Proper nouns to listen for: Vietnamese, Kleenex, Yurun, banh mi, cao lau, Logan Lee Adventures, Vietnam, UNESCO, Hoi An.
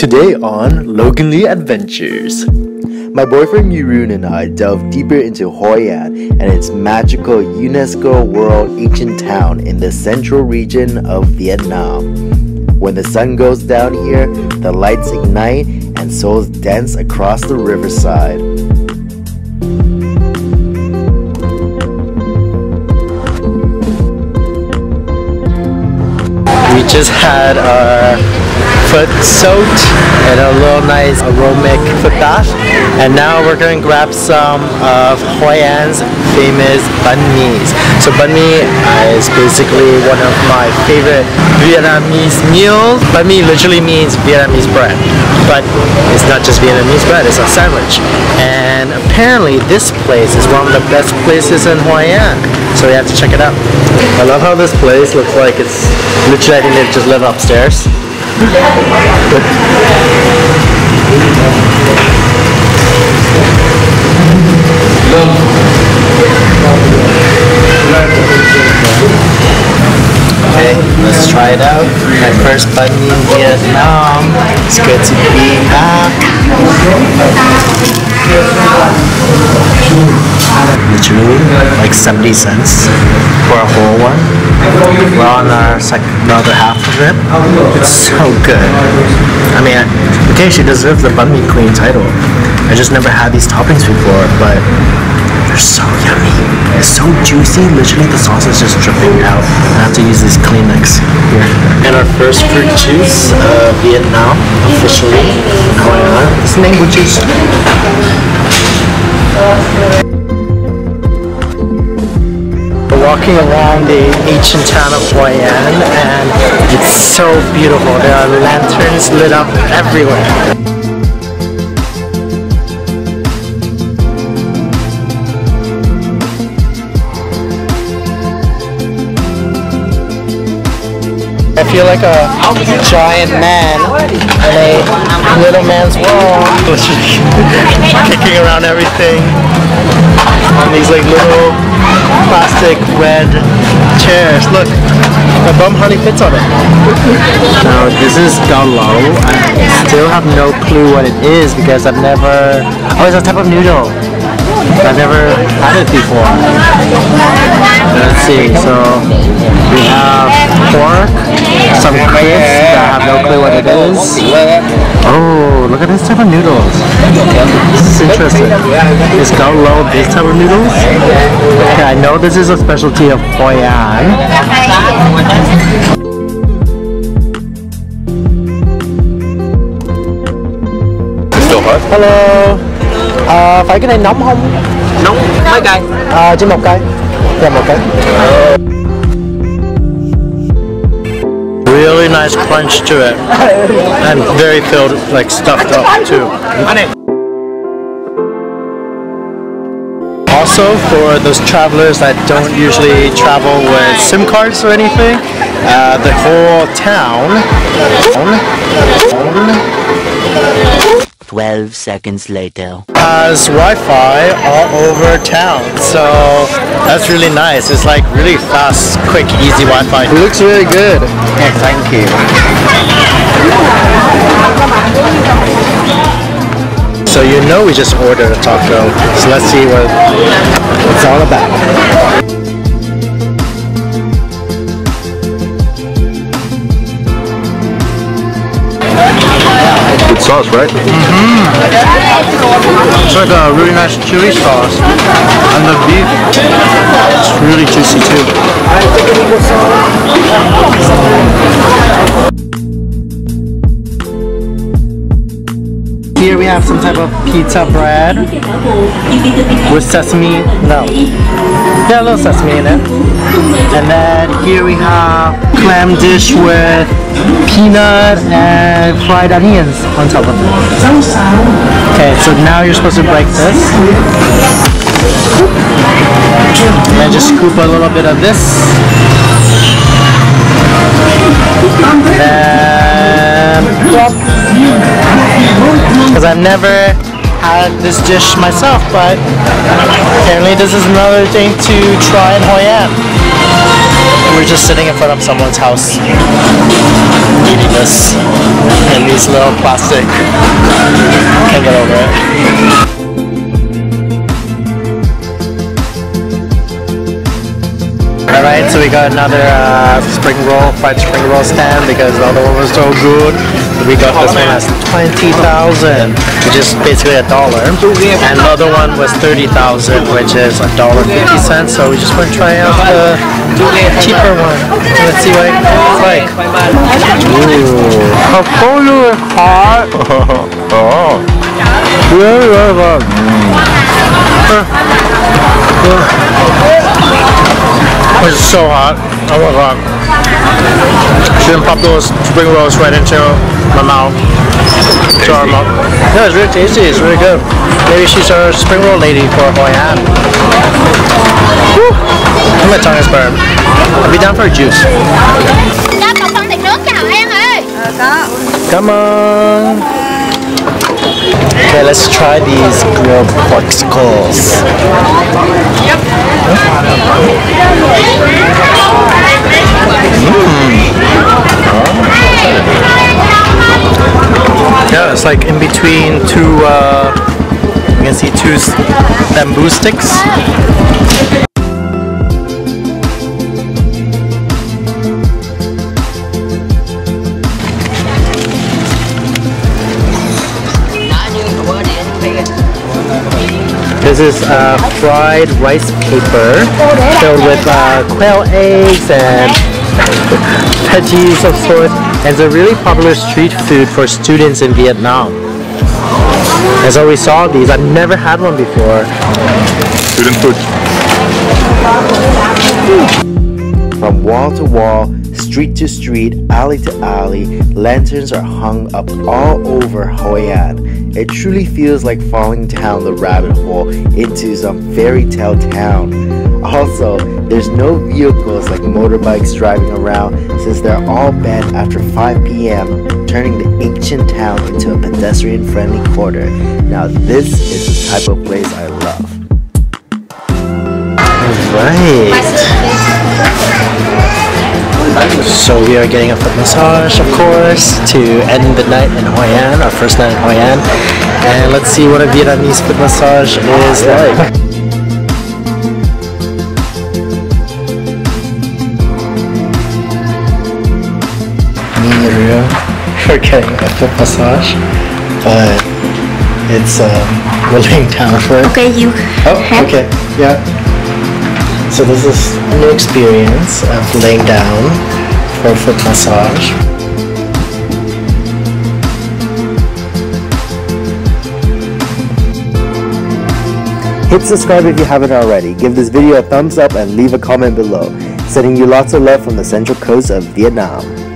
Today on Logan Lee Adventures, my boyfriend Yurun and I delve deeper into Hoi An and its magical UNESCO World Ancient Town in the central region of Vietnam. When the sun goes down here, the lights ignite and souls dance across the riverside. We just had our foot soaked and a little nice aromatic foot bath, and now we're going to grab some of Hoi An's famous banh mi's. So banh mi is basically one of my favorite Vietnamese meals. Banh mi literally means Vietnamese bread, but it's not just Vietnamese bread, it's a sandwich. And apparently this place is one of the best places in Hoi An, so we have to check it out. I love how this place looks like it's literally, I think they just live upstairs. Okay, let's try it out. My first banh mi in Vietnam. It's good to be back. Literally like 70 cents for a whole one. We're on our the other half of it. It's so good. I mean, okay, she deserves the banh mi queen title. I just never had these toppings before, but they're so yummy. It's so juicy. Literally, the sauce is just dripping out. I have to use this Kleenex here. And our first fruit juice of Vietnam, officially. Hoi An. It's mango juice. Walking along the ancient town of Hoi An, and it's so beautiful. There are lanterns lit up everywhere. I feel like a giant man in a little man's world, kicking around everything on these like little plastic red chairs. Look, my bum honey fits on it. Now this is cao lau. I still have no clue what it is because I've never... Oh, it's a type of noodle. I've never had it before. Let's see, so we have pork, some crepes that I have no clue what it is. Oh, look at this type of noodles. This is interesting. Is cao lau this type of noodles? Okay, I know this is a specialty of Hoi An. Hello. Phải cái này nóng không? Nóng. Mấy cây? Chỉ một cây. Dạ một cây. Really nice crunch to it, and very filled, like stuffed up too. Also, for those travelers that don't usually travel with SIM cards or anything, the whole town. 12 seconds later. Has Wi-Fi all over town, so that's really nice. It's like really fast, quick, easy Wi-Fi. It looks really good. Yeah, thank you. So you know we just ordered a taco, so let's see what it's all about. Sauce, right? Mm-hmm. It's like a really nice chili sauce, and the beef, it's really juicy too. Here we have some type of pita bread with sesame, no, yeah, a little sesame in it. And then here we have clam dish with peanut and fried onions on top of it. Okay, so now you're supposed to break this. And then just scoop a little bit of this. And then plop. Because I've never had this dish myself, but apparently this is another thing to try in Hoi An. We're just sitting in front of someone's house, eating this. and these little plastic, can't get over it. Alright, so we got another fried spring roll stand because the other one was so good. We got this one as 20,000, which is basically $1, and the other one was 30,000, which is $1.50. So we just want to try out the cheaper one. Let's see what it's like. Ooh, totally hot. Oh, very, very hot. It's so hot. Oh my god. Shouldn't pop those spring rolls right into my mouth. Sorry, Mom. No, it's really tasty. It's really good. Maybe she's our spring roll lady for Hoi An. Woo! My tongue is burned. I'll be down for a juice. Come on. Okay, let's try these grilled pork skulls. Yeah, it's like in between two, you can see two bamboo sticks. This is fried rice paper filled with quail eggs and veggies of sorts, and it's a really popular street food for students in Vietnam. And so we saw these. I've never had one before. Student food. From wall to wall, street to street, alley to alley, lanterns are hung up all over Hoi An. It truly feels like falling down the rabbit hole into some fairy tale town. Also, there's no vehicles like motorbikes driving around since they're all banned after 5 p.m., turning the ancient town into a pedestrian-friendly quarter. Now this is the type of place I love. Alright! So we are getting a foot massage, of course, to end the night in Hoi An, our first night in Hoi An. And let's see what a Vietnamese foot massage is like. Me and Rio are getting a foot massage, but it's we're laying down for it. Okay, you. Oh, okay, yeah. So this is a new experience of laying down for a foot massage. Hit subscribe if you haven't already. Give this video a thumbs up and leave a comment below. Sending you lots of love from the central coast of Vietnam.